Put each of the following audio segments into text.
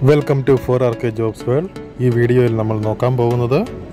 Welcome to 4RK Jobs World. This video is going to be shown to you.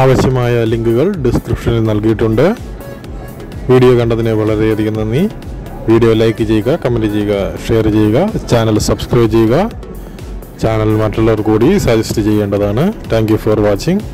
ആവശ്യമായ ലിങ്കുകൾ ഡിസ്ക്രിപ്ഷനിൽ നൽകിയിട്ടുണ്ട്. Video കണ്ടതിന് വളരെയധികം നന്ദി. വീഡിയോ ലൈക്ക് ചെയ്യുക, കമൻറ്റ് ചെയ്യുക, ഷെയർ ചെയ്യുക, ചാനൽ സബ്സ്ക്രൈബ് ചെയ്യുക. ചാനൽ മറ്റുള്ളവർ കൂടി സജസ്റ്റ് ചെയ്യേണ്ടതാണ്. Thank you for watching.